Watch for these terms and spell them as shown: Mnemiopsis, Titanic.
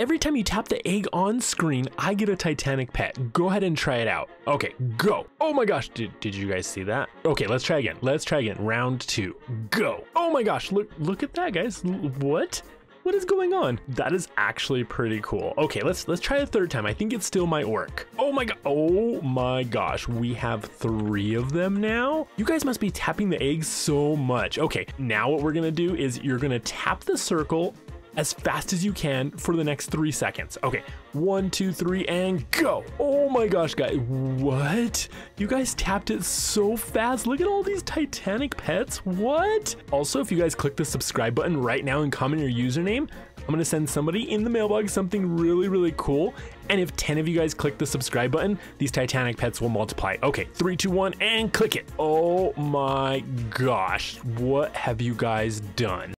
Every time you tap the egg on screen, I get a Titanic pet. Go ahead and try it out. Okay, go. Oh my gosh, did you guys see that? Okay, let's try again. Let's try again. Round two, go. Oh my gosh, look at that, guys. What? What is going on? That is actually pretty cool. Okay, let's try a third time. I think it still might work. Oh my gosh, we have three of them now. You guys must be tapping the eggs so much. Okay, now what we're gonna do is you're gonna tap the circle as fast as you can for the next 3 seconds. Okay, 1, 2, 3, and go. Oh my gosh, guys, what? You guys tapped it so fast. Look at all these Titanic pets, what? Also, if you guys click the subscribe button right now and comment your username, I'm gonna send somebody in the mailbox something really, really cool. And if 10 of you guys click the subscribe button, these Titanic pets will multiply. Okay, 3, 2, 1, and click it. Oh my gosh, what have you guys done?